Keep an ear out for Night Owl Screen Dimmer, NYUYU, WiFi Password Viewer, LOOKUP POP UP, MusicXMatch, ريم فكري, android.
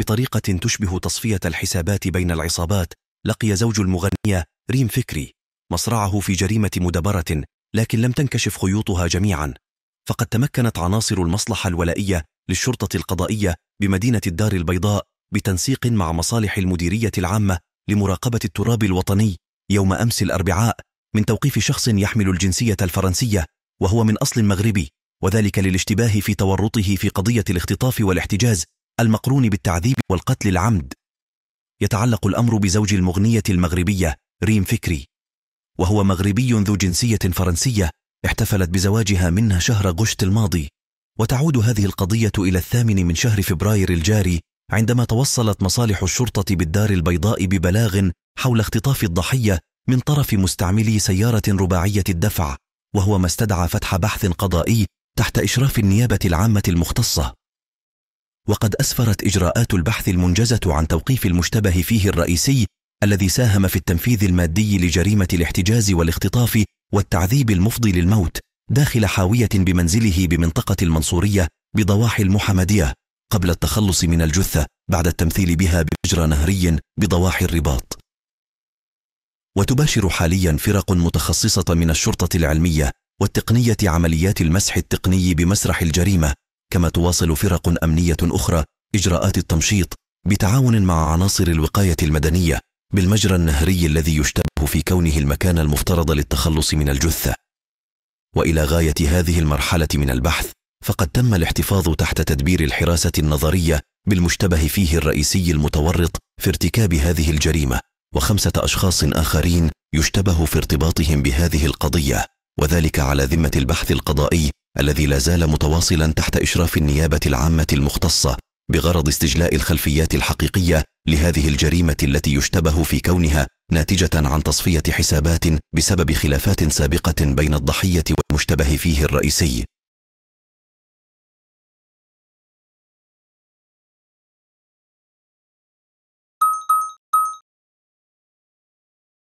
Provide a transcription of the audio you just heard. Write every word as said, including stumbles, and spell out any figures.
بطريقة تشبه تصفية الحسابات بين العصابات، لقي زوج المغنية ريم فكري مصرعه في جريمة مدبرة، لكن لم تنكشف خيوطها جميعا، فقد تمكنت عناصر المصلحة الولائية للشرطة القضائية بمدينة الدار البيضاء بتنسيق مع مصالح المديرية العامة لمراقبة التراب الوطني يوم أمس الأربعاء من توقيف شخص يحمل الجنسية الفرنسية وهو من أصل مغربي، وذلك للاشتباه في تورطه في قضية الاختطاف والاحتجاز المقرون بالتعذيب والقتل العمد. يتعلق الأمر بزوج المغنية المغربية ريم فكري، وهو مغربي ذو جنسية فرنسية احتفلت بزواجها منه شهر غشت الماضي. وتعود هذه القضية إلى الثامن من شهر فبراير الجاري، عندما توصلت مصالح الشرطة بالدار البيضاء ببلاغ حول اختطاف الضحية من طرف مستعملي سيارة رباعية الدفع، وهو ما استدعى فتح بحث قضائي تحت إشراف النيابة العامة المختصة. وقد أسفرت إجراءات البحث المنجزة عن توقيف المشتبه فيه الرئيسي الذي ساهم في التنفيذ المادي لجريمة الاحتجاز والاختطاف والتعذيب المفضي للموت داخل حاوية بمنزله بمنطقة المنصورية بضواحي المحمدية، قبل التخلص من الجثة بعد التمثيل بها بمجرى نهري بضواحي الرباط. وتباشر حاليا فرق متخصصة من الشرطة العلمية والتقنية عمليات المسح التقني بمسرح الجريمة، كما تواصل فرق أمنية أخرى إجراءات التمشيط بتعاون مع عناصر الوقاية المدنية بالمجرى النهري الذي يشتبه في كونه المكان المفترض للتخلص من الجثة. وإلى غاية هذه المرحلة من البحث، فقد تم الاحتفاظ تحت تدبير الحراسة النظرية بالمشتبه فيه الرئيسي المتورط في ارتكاب هذه الجريمة، وخمسة أشخاص آخرين يشتبه في ارتباطهم بهذه القضية، وذلك على ذمة البحث القضائي الذي لا زال متواصلا تحت إشراف النيابة العامة المختصة بغرض استجلاء الخلفيات الحقيقية لهذه الجريمة التي يشتبه في كونها ناتجة عن تصفية حسابات بسبب خلافات سابقة بين الضحية والمشتبه فيه الرئيسي.